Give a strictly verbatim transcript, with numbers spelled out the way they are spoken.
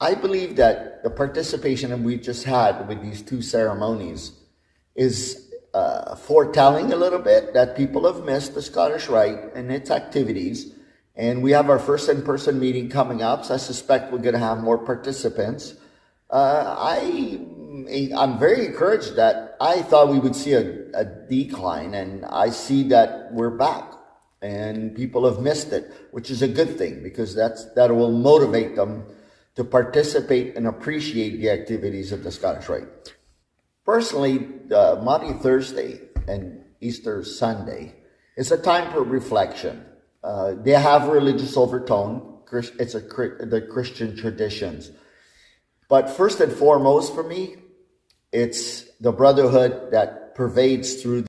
I believe that the participation that we just had with these two ceremonies is uh, foretelling a little bit that people have missed the Scottish Rite and its activities. And we have our first in-person meeting coming up, so I suspect we're going to have more participants. Uh, I, I'm very encouraged that I thought we would see a, a decline, and I see that we're back. And people have missed it, which is a good thing, because that's that will motivate them to participate and appreciate the activities of the Scottish Rite. Personally, uh, Maundy Thursday and Easter Sunday is a time for reflection. Uh, they have religious overtone. It's a the Christian traditions. But first and foremost for me, it's the brotherhood that pervades through